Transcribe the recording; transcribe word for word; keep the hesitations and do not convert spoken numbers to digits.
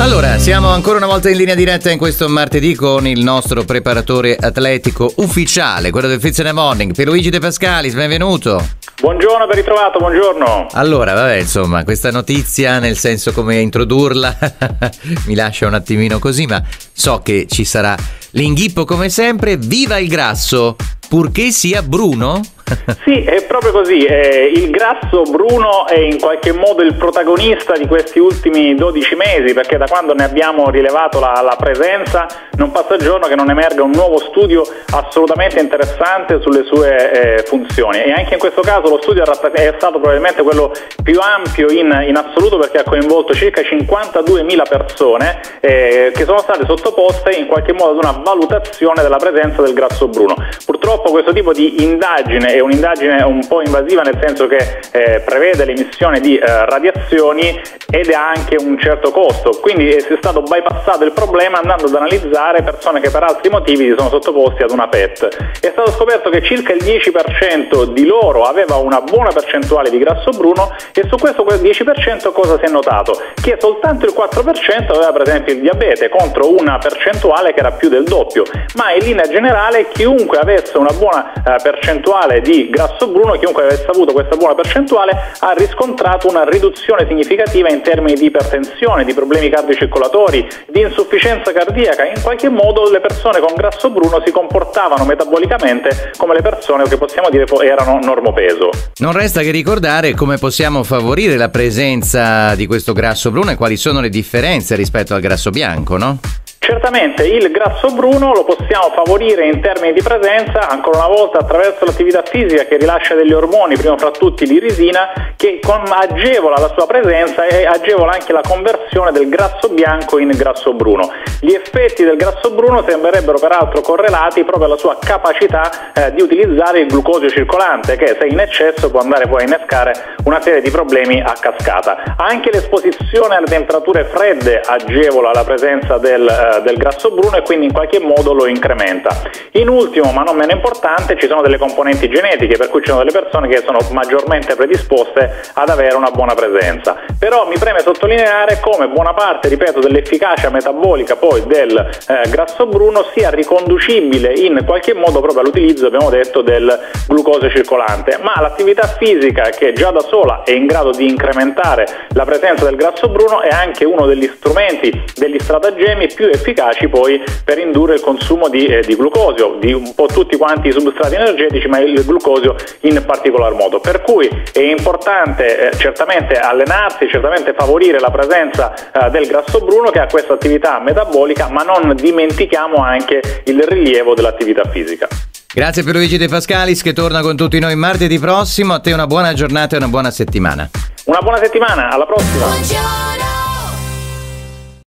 Allora, siamo ancora una volta in linea diretta in questo martedì con il nostro preparatore atletico ufficiale, quello del Fizze in the Morning, Pierluigi De Pascalis, benvenuto. Buongiorno, ben ritrovato, buongiorno. Allora, vabbè, insomma, questa notizia, nel senso come introdurla, mi lascia un attimino così, ma so che ci sarà l'inghippo come sempre. Viva il grasso, purché sia bruno? Sì, è proprio così. Eh, il grasso bruno è in qualche modo il protagonista di questi ultimi dodici mesi, perché da quando ne abbiamo rilevato la, la presenza non passa giorno che non emerga un nuovo studio assolutamente interessante sulle sue eh, funzioni, e anche in questo caso lo studio è stato probabilmente quello più ampio in, in assoluto, perché ha coinvolto circa cinquantaduemila persone eh, che sono state sottoposte in qualche modo ad una valutazione della presenza del grasso bruno. Purtroppo questo tipo di indagine è un'indagine un po' invasiva, nel senso che eh, prevede l'emissione di eh, radiazioni ed ha anche un certo costo, quindi eh, si è stato bypassato il problema andando ad analizzare persone che per altri motivi si sono sottoposti ad una P E T. È stato scoperto che circa il dieci per cento di loro aveva una buona percentuale di grasso bruno, e su questo quel dieci per cento cosa si è notato? Che soltanto il quattro per cento aveva per esempio il diabete, contro una percentuale che era più del doppio, ma in linea generale chiunque avesse una buona eh, percentuale di grasso bruno, chiunque avesse avuto questa buona percentuale, ha riscontrato una riduzione significativa in termini di ipertensione, di problemi cardiocircolatori, di insufficienza cardiaca. In qualche modo le persone con grasso bruno si comportavano metabolicamente come le persone che possiamo dire erano normopeso. Non resta che ricordare come possiamo favorire la presenza di questo grasso bruno e quali sono le differenze rispetto al grasso bianco, no? Certamente il grasso bruno lo possiamo favorire in termini di presenza, ancora una volta, attraverso l'attività fisica che rilascia degli ormoni, prima fra tutti l'irisina, che con, agevola la sua presenza e agevola anche la conversione del grasso bianco in grasso bruno. Gli effetti del grasso bruno sembrerebbero peraltro correlati proprio alla sua capacità eh, di utilizzare il glucosio circolante, che se in eccesso può andare poi a innescare una serie di problemi a cascata. Anche l'esposizione alle temperature fredde agevola la presenza del eh, del grasso bruno e quindi in qualche modo lo incrementa. In ultimo, ma non meno importante, ci sono delle componenti genetiche, per cui ci sono delle persone che sono maggiormente predisposte ad avere una buona presenza. Però mi preme sottolineare come buona parte, ripeto, dell'efficacia metabolica poi del eh, grasso bruno sia riconducibile in qualche modo proprio all'utilizzo, abbiamo detto, del glucosio circolante, ma l'attività fisica, che già da sola è in grado di incrementare la presenza del grasso bruno, è anche uno degli strumenti, degli stratagemmi più efficaci efficaci poi per indurre il consumo di, eh, di glucosio, di un po' tutti quanti i substrati energetici, ma il glucosio in particolar modo. Per cui è importante eh, certamente allenarsi, certamente favorire la presenza eh, del grasso bruno, che ha questa attività metabolica, ma non dimentichiamo anche il rilievo dell'attività fisica. Grazie Pierluigi De Pascalis, che torna con tutti noi martedì prossimo. A te una buona giornata e una buona settimana. Una buona settimana, alla prossima. Buongiorno.